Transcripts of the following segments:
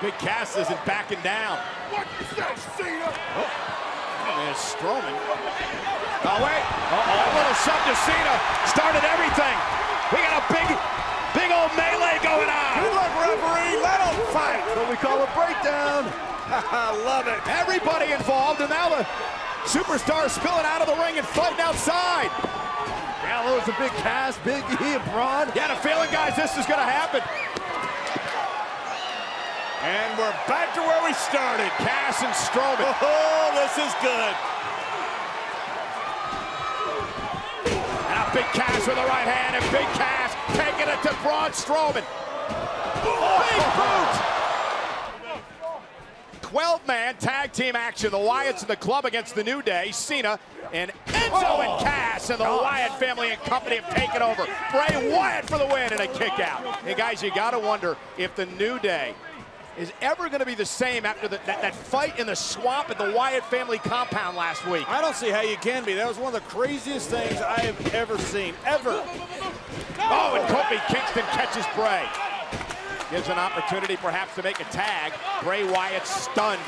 Big Cass isn't backing down. What you say, Cena? Oh, and there's Strowman. Oh, wait. Uh-oh. A little sub to Cena. Started everything. We got a big old melee going on. Good luck, referee. Let him fight. That's what we call a breakdown. I love it. Everybody involved, and now the superstar spilling out of the ring and floating outside. Gallows, a Big Cass, Big E, and Braun. Yeah, the feeling, guys, this is going to happen. And we're back to where we started. Cass and Strowman. Oh, this is good. And now Big Cass with the right hand, and Big Cass taking it to Braun Strowman. Oh, big boot! 12-man tag team action. The Wyatts and the Club against the New Day. Cena and Enzo and Cass and the Wyatt family and company have taken over. Bray Wyatt for the win and a kick out. And guys, you gotta wonder if the New Day is ever going to be the same after that fight in the swamp at the Wyatt family compound last week. I don't see how you can be. That was one of the craziest things I have ever seen, ever. Oh, and Kofi Kingston catches Bray. Gives an opportunity perhaps to make a tag. Bray Wyatt stunned.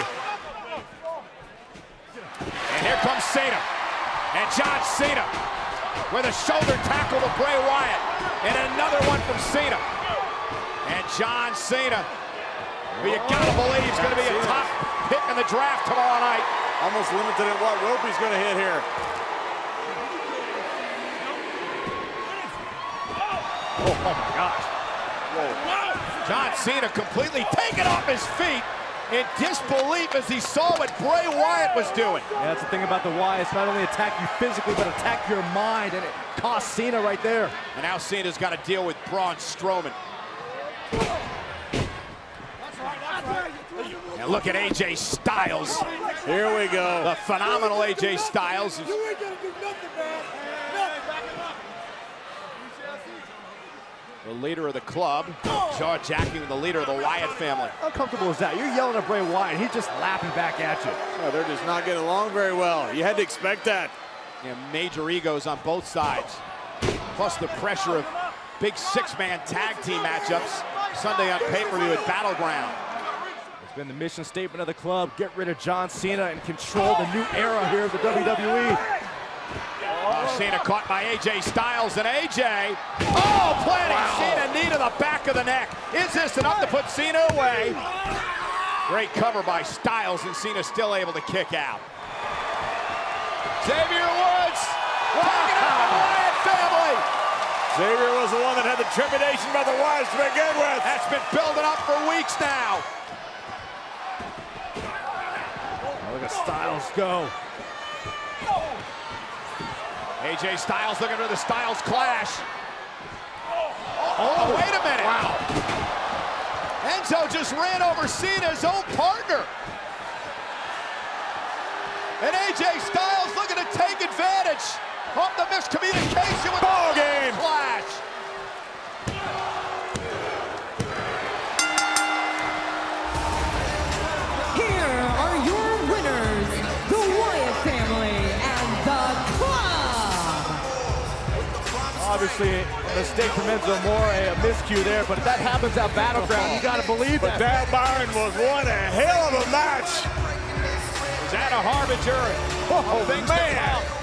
And here comes Cena. And John Cena with a shoulder tackle to Bray Wyatt. And another one from Cena. And John Cena. But you gotta believe he's gonna be a top pick in the draft tomorrow night. Almost limited at what rope he's gonna hit here. Oh my gosh. Whoa. John Cena completely taken off his feet in disbelief as he saw what Bray Wyatt was doing. Yeah, that's the thing about the Wyatts. Not only attack you physically, but attack your mind, and it cost Cena right there. And now Cena's gotta deal with Braun Strowman. And look at AJ Styles. Here we go. The phenomenal AJ Styles. You ain't gonna do nothing, man. The leader of the Club, jaw-jacking with the leader of the Wyatt family. How comfortable is that? You're yelling at Bray Wyatt. He's just laughing back at you. Oh, they're just not getting along very well. You had to expect that. Yeah, major egos on both sides. Plus the pressure of big six-man tag team matchups Sunday on pay-per-view at Battleground. It's been the mission statement of the Club. Get rid of John Cena and control the new era here of the WWE. Oh, Cena caught by AJ Styles, and AJ, planting Cena knee to the back of the neck. Is this enough to put Cena away? Great cover by Styles, and Cena still able to kick out. Xavier Woods, walking out the Wyatt family. Xavier was the one that had the trepidation by the Wyatts to begin with. That's been building up for weeks now. Styles go. AJ Styles looking for the Styles Clash. Oh, wait a minute. Wow. Enzo just ran over Cena's own partner. And AJ Styles looking to take advantage of the miscommunication with the Styles Clash. Obviously, a mistake from Enzo Amore, a miscue there, but if that happens at Battleground, you gotta believe that. But Val Byron was one hell of a match. Is that a harbinger? Oh, man.